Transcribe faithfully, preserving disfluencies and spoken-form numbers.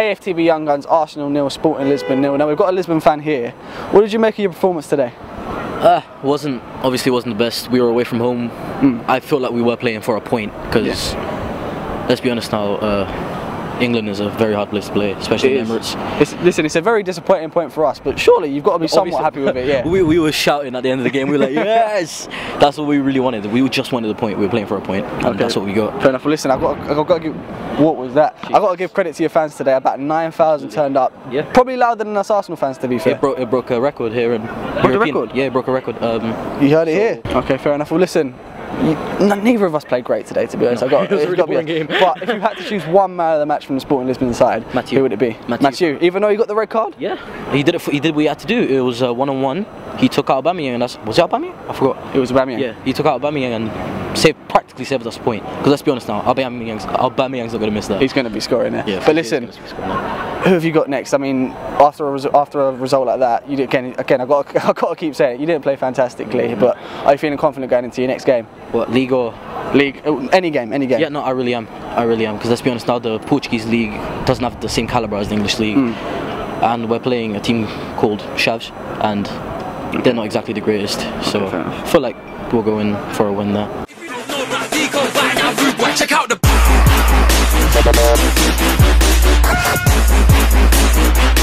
A F T V Young Gunz, Arsenal nil, Sporting Lisbon nil. Now we've got a Lisbon fan here. What did you make of your performance today? Uh, wasn't obviously wasn't the best. We were away from home. Mm. I feel like we were playing for a point because yeah. let's be honest now. Uh, England is a very hard place to play, especially in Emirates. It's, listen, it's a very disappointing point for us, but surely you've got to be somewhat Obviously, happy with it, yeah. we, we were shouting at the end of the game, we were like, yes! That's what we really wanted. We just wanted a point, we were playing for a point, and okay. that's what we got. Fair enough. Well, listen, I've got, to, I've got to give, what was that? Jeez. I've got to give credit to your fans today, about nine thousand turned up. Yeah. Probably louder than us Arsenal fans, to be fair. It broke, it broke a record here. In broke a record? Yeah, it broke a record. Um, you heard it so. Here? Okay, fair enough. Well, listen. You, neither of us played great today, to be honest. No, I got, it was a really boring game. But if you had to choose one man of the match from the Sporting Lisbon side, Mathieu. Who would it be? Mathieu. Mathieu. Even though he got the red card? Yeah. He did it. For, he did what he had to do. It was uh, one on one. He took out Aubameyang, and that's was it Aubameyang? I forgot. It was Aubameyang. Yeah. He took out Aubameyang and saved practically saved us a point. Because let's be honest now, Aubameyang's, Aubameyang's not going to miss that. He's going to be scoring there. Yeah, but listen. Who have you got next? I mean, after a, res after a result like that, you did, again, again I've, got to, I've got to keep saying it, you didn't play fantastically, mm-hmm. but are you feeling confident going into your next game? What, league or? League, any game, any game. Yeah, no, I really am, I really am, because let's be honest now, the Portuguese league doesn't have the same calibre as the English league, mm. and we're playing a team called Shavs, and they're not exactly the greatest, so okay, I feel like we're going for a win there. If you don't know about league, go right now, group, well, check out the... We'll be right back.